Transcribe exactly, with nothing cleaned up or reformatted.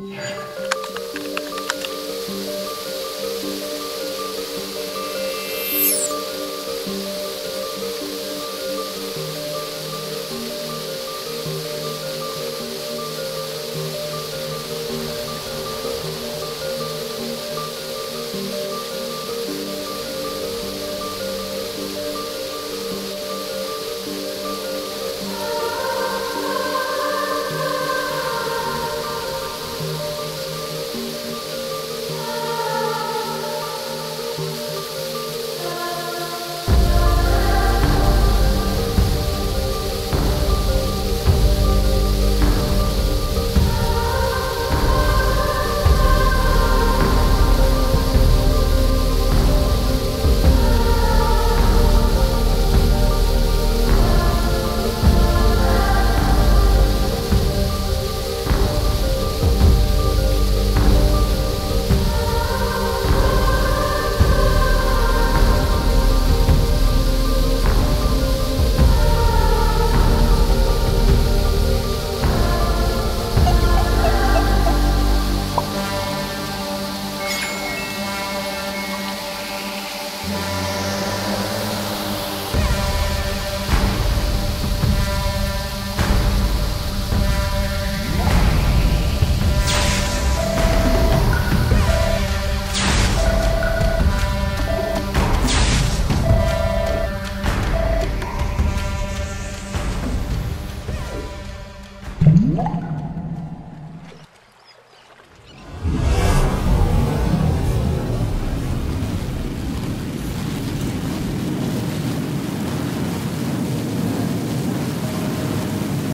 What?